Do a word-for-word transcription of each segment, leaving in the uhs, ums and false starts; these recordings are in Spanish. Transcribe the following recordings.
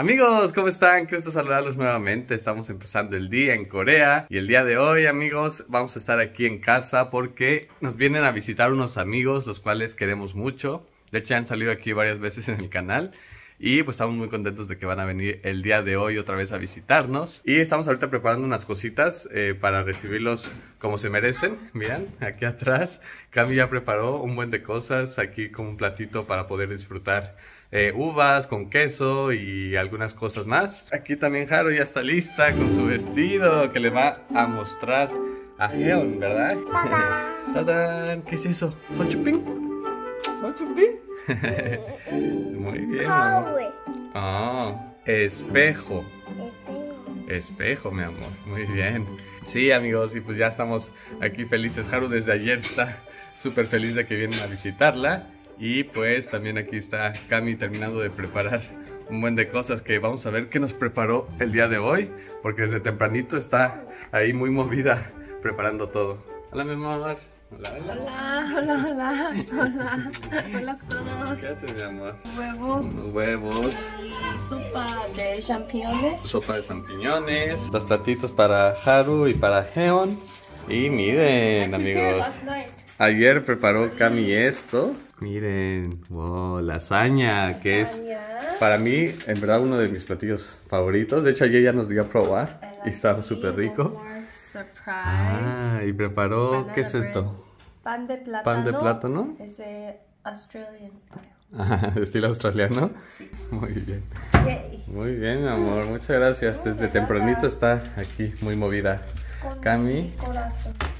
Amigos, ¿cómo están? Qué gusto saludarlos nuevamente. Estamos empezando el día en Corea y el día de hoy, amigos, vamos a estar aquí en casa porque nos vienen a visitar unos amigos los cuales queremos mucho. De hecho, ya han salido aquí varias veces en el canal y pues estamos muy contentos de que van a venir el día de hoy otra vez a visitarnos. Y estamos ahorita preparando unas cositas eh, para recibirlos como se merecen. Miren, aquí atrás Cami ya preparó un buen de cosas, aquí como un platito para poder disfrutar. Eh, uvas con queso y algunas cosas más. Aquí también Haru ya está lista con su vestido que le va a mostrar a Geon, ¿verdad? ¡Tadán! ¡Tadán! ¿Qué es eso? ¿Ochupín? ¿Ochupín? Muy bien, amor. Oh, espejo. Espejo, mi amor. Muy bien. Sí, amigos, y pues ya estamos aquí felices. Haru desde ayer está súper feliz de que vienen a visitarla. Y pues también aquí está Cami terminando de preparar un buen de cosas que vamos a ver qué nos preparó el día de hoy, porque desde tempranito está ahí muy movida preparando todo. Hola, mi amor. Hola, hola. Hola, hola, hola. Hola, hola a todos. ¿Qué haces, mi amor? Huevos. Unos huevos. Y sopa de champiñones. Sopa de champiñones. Los platitos para Haru y para Geon. Y miren, amigos. Ayer preparó Cami esto. Miren, wow, lasaña, que es para mí, en verdad, uno de mis platillos favoritos. De hecho, ayer ya nos dio a probar y estaba súper rico. Ah, y preparó, ¿qué es esto? Pan de plátano. Pan de plátano. Es de Australian style. Ah, estilo australiano. Sí. Muy bien. Muy bien, amor. Muchas gracias. Desde tempranito está aquí muy movida. Cami,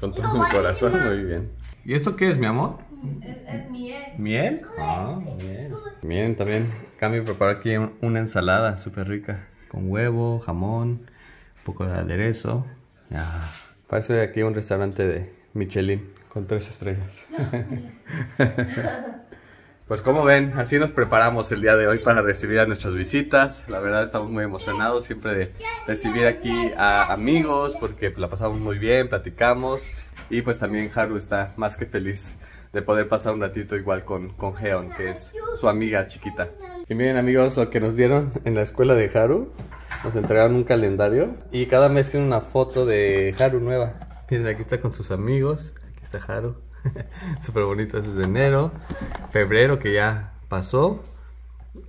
con todo mi corazón, muy bien. ¿Y esto qué es, mi amor? Es, es miel. ¿Miel? Ah, oh, miel. Miren, también Cami preparó aquí un, una ensalada súper rica, con huevo, jamón, un poco de aderezo. Ah. Para eso hay aquí un restaurante de Michelin, con tres estrellas. Pues como ven, así nos preparamos el día de hoy para recibir a nuestras visitas. La verdad estamos muy emocionados siempre de recibir aquí a amigos porque la pasamos muy bien, platicamos. Y pues también Haru está más que feliz de poder pasar un ratito igual con, con Geon, que es su amiga chiquita. Y miren, amigos, lo que nos dieron en la escuela de Haru. Nos entregaron un calendario y cada mes tiene una foto de Haru nueva. Miren, aquí está con sus amigos, aquí está Haru. Súper bonito, ese es de enero, febrero que ya pasó.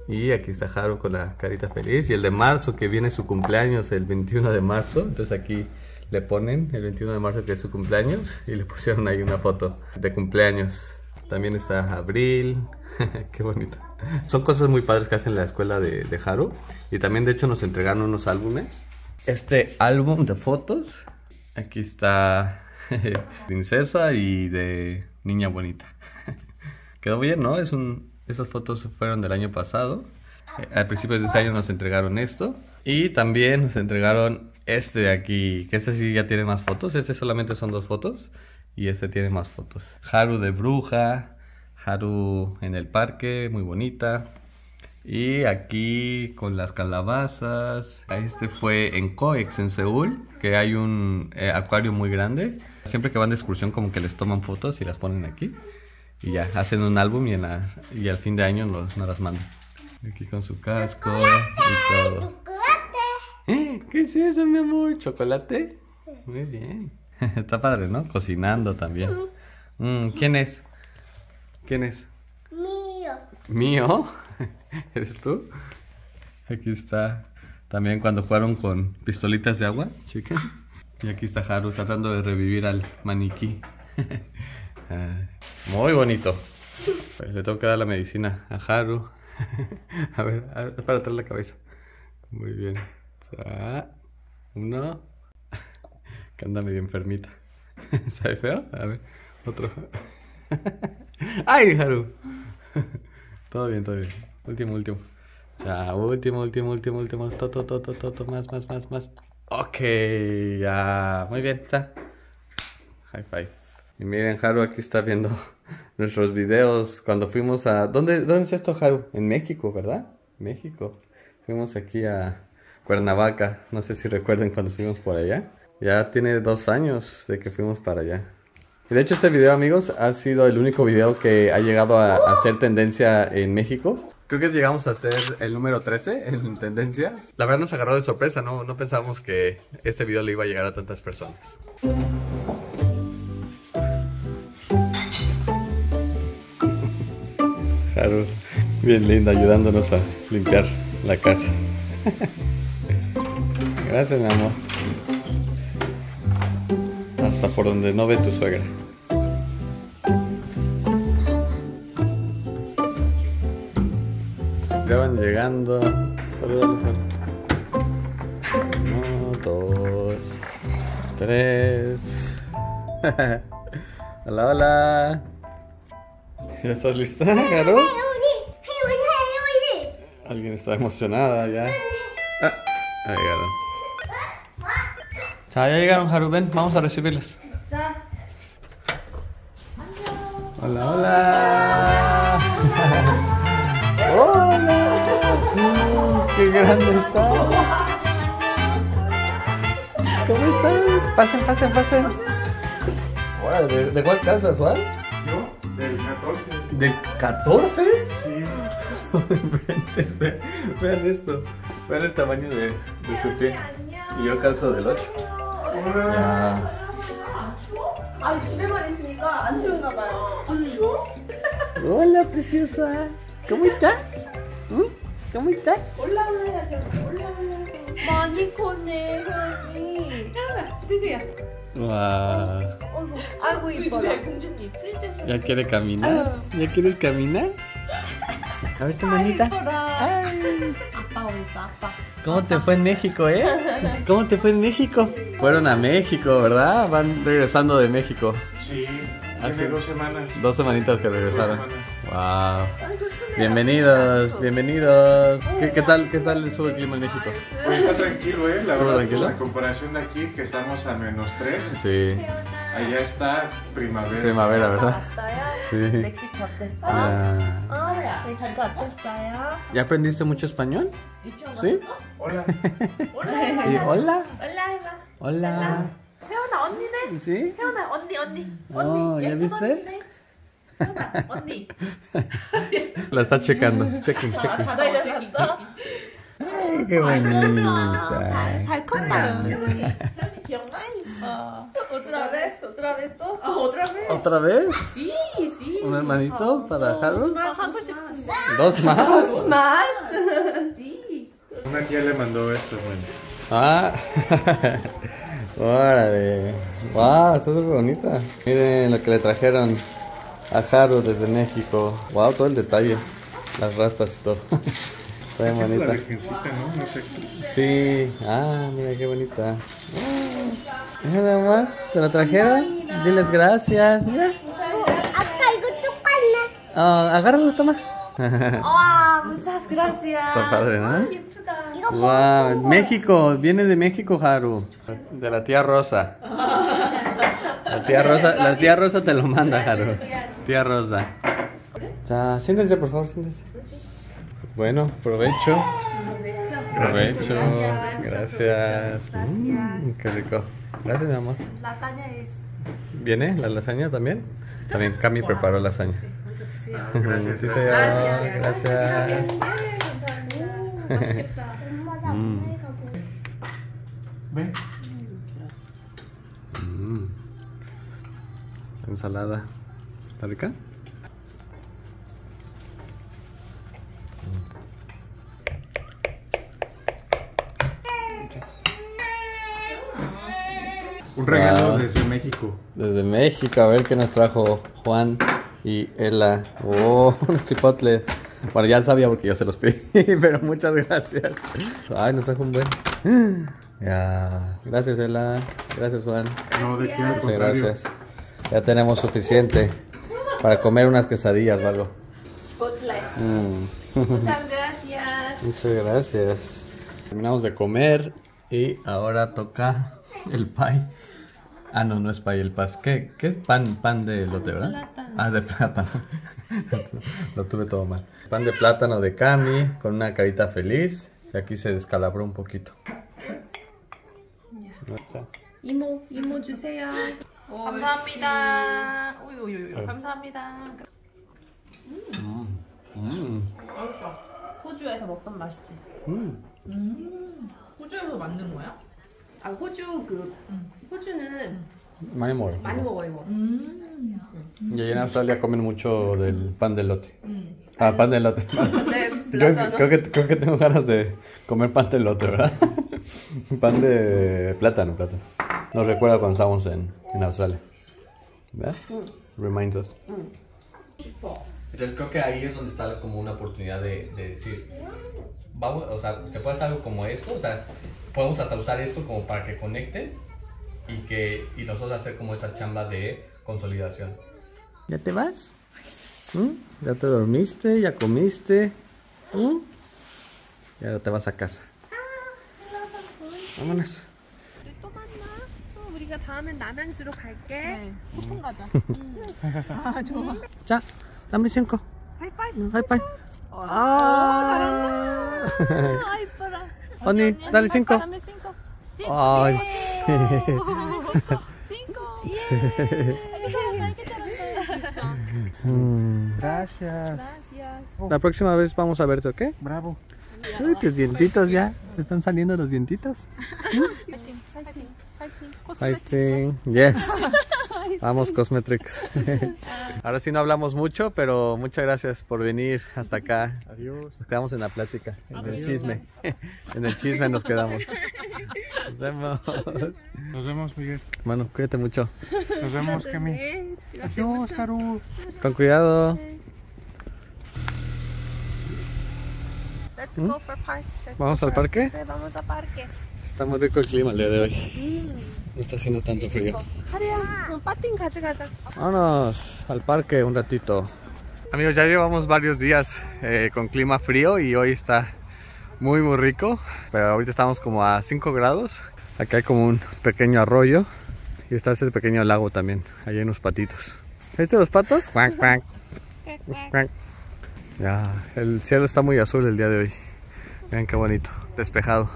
Y aquí está Haru con la carita feliz. Y el de marzo que viene su cumpleaños el veintiuno de marzo. Entonces aquí le ponen el veintiuno de marzo que es su cumpleaños. Y le pusieron ahí una foto de cumpleaños. También está abril. Qué bonito. Son cosas muy padres que hacen en la escuela de, de Haru. Y también de hecho nos entregaron unos álbumes. Este álbum de fotos. Aquí está... princesa y de niña bonita. Quedó bien, ¿no? Es un, esas fotos fueron del año pasado. Al principio de este año nos entregaron esto. Y también nos entregaron este de aquí, que este sí ya tiene más fotos. Este solamente son dos fotos. Y este tiene más fotos. Haru de bruja, Haru en el parque, muy bonita. Y aquí con las calabazas. Este fue en COEX, en Seúl, que hay un eh, acuario muy grande. Siempre que van de excursión como que les toman fotos y las ponen aquí. Y ya, hacen un álbum y, en la, y al fin de año nos, nos las mandan. Aquí con su casco y todo. ¡Chocolate! ¿Eh? ¿Qué es eso, mi amor? ¿Chocolate? Muy bien. Está padre, ¿no? Cocinando también. Mm, ¿Quién es? ¿Quién es? Mío. ¿Mío? ¿Eres tú? Aquí está también cuando jugaron con pistolitas de agua, chica. Y aquí está Haru tratando de revivir al maniquí. Muy bonito. Pues le tengo que dar la medicina a Haru. A ver, a ver, para atrás la cabeza. Muy bien. Uno. Que anda medio enfermita. ¿Sabe feo? A ver, otro. ¡Ay, Haru! Todo bien, todo bien. Último, último. Ya, último, último, último, último. Toto, toto, toto, más, más, más, más. Ok, ya. Muy bien, ya. High five. Y miren, Haru aquí está viendo nuestros videos cuando fuimos a... ¿Dónde, dónde es esto, Haru? En México, ¿verdad? México. Fuimos aquí a Cuernavaca. No sé si recuerden cuando estuvimos por allá. Ya tiene dos años de que fuimos para allá. De hecho, este video, amigos, ha sido el único video que ha llegado a, a ser tendencia en México. Creo que llegamos a ser el número trece en tendencias. La verdad nos agarró de sorpresa, no, no pensábamos que este video le iba a llegar a tantas personas. Haru, bien linda, ayudándonos a limpiar la casa. Gracias, mi amor. Hasta por donde no ve tu suegra. Acaban llegando. Saludales. Uno, dos, tres. Hola, hola. ¿Ya estás lista, Haru? Alguien está emocionada ya. Ah, ahí llegaron. Ya, ya llegaron, Haru. Ven, vamos a recibirles. Hola, hola. Hola. ¡Qué grande está! ¿Cómo están? Pasen, pasen, pasen. Hola, ¿de, de cuál casa, Juan? Yo, del catorce. ¿Del catorce? Sí. Vean, vean esto. Vean el tamaño de, de su pie. Y yo calzo del ocho. Hola. Hola, preciosa. ¿Cómo estás? ¿Mm? ¿Cómo estás? Hola, hola, hola, hola. 많이 컸네, 형이. 태연아, 누구야? 와. 아이고 이뻐라. 공주님, 프린세스. ¿Ya quiere caminar? ¿Ya quieres caminar? A ver tu manita. Ay. ¿Cómo te fue en México, eh? ¿Cómo te fue en México? Fueron a México, ¿verdad? Van regresando de México. Sí. Hace dos semanas. Dos semanitas que regresaron. Wow. Bienvenidos, bienvenidos. ¿Qué, qué tal, qué tal el clima en México? Pues está tranquilo, eh. La verdad, tranquilo? La comparación de aquí, que estamos a menos tres. Sí. Allá está primavera. Primavera, ¿verdad? Sí. Ya. ¿Ya aprendiste mucho español? Sí. Hola. Hola. Hola. Hola. 태연아 언니네? 그치? 태연아 언니 언니 언니 예쁘던데? 태연아 언니 La está checando. Checking, checking. 다 내려놨어? 아이 그 bonita. 잘 컸다. 태연이 기억나? 어. Otra vez, otra vez 또? 아, otra vez. Otra vez? Sí, sí. Un hermanito para Haru. Dos más. Dos más. Sí. Una tía le mandó esto, bueno. Ah. ¡Órale! ¡Wow! Está súper bonita. Miren lo que le trajeron a Haru desde México. ¡Wow! Todo el detalle. Las rastas y todo. Está bien bonita. Es la virgencita, ¿no? No sé. Sí. ¡Ah! Mira qué bonita. Mira, mi amor. ¿Te lo trajeron? Diles gracias. Mira. Oh, agárralo, toma. ¡Oh! Muchas gracias. Está padre, ¿no? Wow, México, viene de México, Haru. De la tía Rosa. La tía Rosa, la tía Rosa te lo manda, Haru. Tía Rosa. Ya, siéntense, por favor, siéntense. Bueno, provecho. Provecho. Gracias. Mm, qué rico. Gracias, mi amor. Lasaña es. ¿Viene la lasaña también? También Cami preparó lasaña. Gracias. Gracias. Gracias. Mm. ¿Ve? Mm. Ensalada. ¿Está rica? Un regalo, wow, desde México. Desde México, a ver qué nos trajo Juan y Ela. Oh, unos chipotles. Bueno, ya sabía porque yo se los pedí, pero muchas gracias. Ay, nos trajo un buen. Ya. Gracias, Ela. Gracias, Juan. No, de qué, al contrario. Gracias. Ya tenemos suficiente para comer unas quesadillas o algo. Mm. Muchas gracias. Muchas gracias. Terminamos de comer y ahora toca el pie. Ah, no, no es pay, el pas. ¿Qué, qué es pan? Pan de lote, ¿verdad? Plátano. Ah, de plátano. Lo tuve todo mal. Pan de plátano de Cami, con una carita feliz. Y aquí se descalabró un poquito. Imo, imo, 주세요. 감사합니다. Uy, uy, uy, 감사합니다. Mmm. Mmm. 호주에서 먹던 맛이지. 음. 음. 호주에서 만든 거야? 아 호주 그 음. 호주는 많이 먹어요. 많이 먹어 이거. 음. Y ahí en Australia comen mucho del pan de elote. Mm. Ah, pan de elote. Creo, creo, que, creo que tengo ganas de comer pan de elote, ¿verdad? Pan de plátano, plátano. Nos recuerda cuando estábamos en, en Australia. ¿Verdad? Mm. Reminds us. Entonces creo que ahí es donde está como una oportunidad de, de decir, vamos, o sea, se puede hacer algo como esto, o sea, podemos hasta usar esto como para que conecten y que y nosotros hacer como esa chamba de consolidación. ¿Ya te vas? ¿Mm? ¿Ya te dormiste? ¿Ya comiste? ¿Mm? Y ahora te vas a casa. Vámonos. Ya, dame cinco. High five. ¡Ah! Oni, dale cinco. Dame cinco. Ay, Mm. Gracias. Gracias. La próxima vez vamos a verte, ¿ok? Bravo. Uy, tus dientitos ya. ¿Te están saliendo los dientitos? Fighting, fighting, fighting. Fighting, yes. Vamos, Cosmetrix. Ahora sí no hablamos mucho, pero muchas gracias por venir hasta acá. Adiós. Nos quedamos en la plática, en Adiós. el chisme. En el chisme nos quedamos. Nos vemos. Nos vemos, Miguel. Bueno, cuídate mucho. Nos vemos, Cami. Adiós, Haru. Con cuidado. Let's go for park. Let's ¿Vamos go al for parque? parque? Vamos al parque. Está muy rico el clima el día de hoy. Mm. No está haciendo tanto frío. Vámonos al parque un ratito. Amigos, ya llevamos varios días eh, con clima frío y hoy está muy muy rico. Pero ahorita estamos como a cinco grados. Acá hay como un pequeño arroyo. Y está este pequeño lago también. Allí hay unos patitos. ¿Este de los patos? ¡Cuac, cuac! ¡Cuac! Ya, el cielo está muy azul el día de hoy. Vean qué bonito, despejado.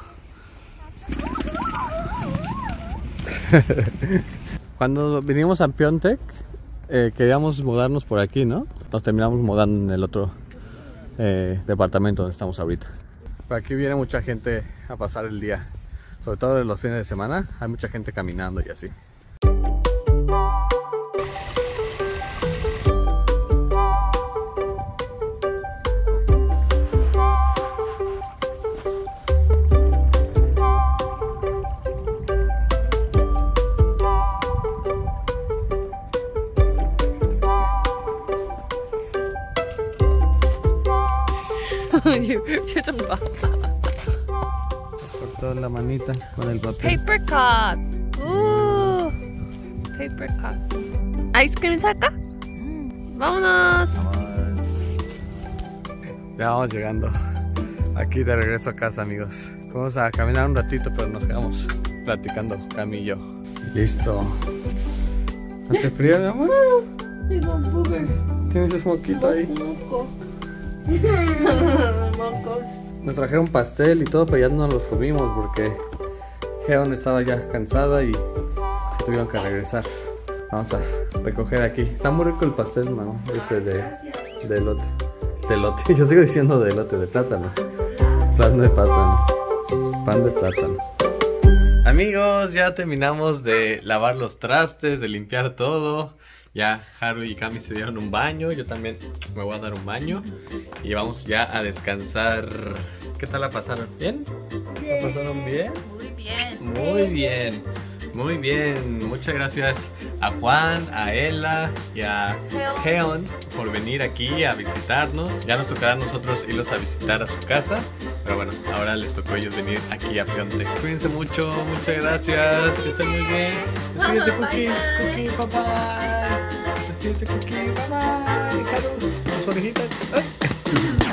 Cuando vinimos a Pyeongtaek, eh, queríamos mudarnos por aquí, ¿no? Nos terminamos mudando en el otro eh, departamento donde estamos ahorita. Por aquí viene mucha gente a pasar el día, sobre todo en los fines de semana. Hay mucha gente caminando y así. Cortó la manita con el papel. Paper cup. Uh, paper cup. Ice cream saca. Mm. Vámonos. Ya vamos llegando. Aquí de regreso a casa, amigos. Vamos a caminar un ratito, pero nos quedamos platicando, Cami y yo. Listo. ¿Hace frío, mi amor? Tienes un moquito ahí. Nos trajeron pastel y todo, pero ya no los comimos porque Geon estaba ya cansada y se tuvieron que regresar. Vamos a recoger aquí. Está muy rico el pastel, mano. Este de, de elote. De elote. Yo sigo diciendo de elote, de plátano. Pan de plátano. Pan de plátano. Amigos, ya terminamos de lavar los trastes, de limpiar todo. Ya Haru y Cami se dieron un baño, yo también me voy a dar un baño y vamos ya a descansar. ¿Qué tal la pasaron? ¿Bien? ¿La pasaron bien? Muy bien. Muy bien. Muy bien. Muchas gracias a Juan, a Ela y a Geon por venir aquí a visitarnos. Ya nos tocará a nosotros irlos a visitar a su casa. Pero bueno, ahora les tocó a ellos venir aquí a Pyeongtaek. Cuídense mucho, muchas gracias, que estén muy bien. Despídete, Cookie, Cookie, bye bye. Despídete, Cookie, bye bye. Haru, tus orejitas. Ay.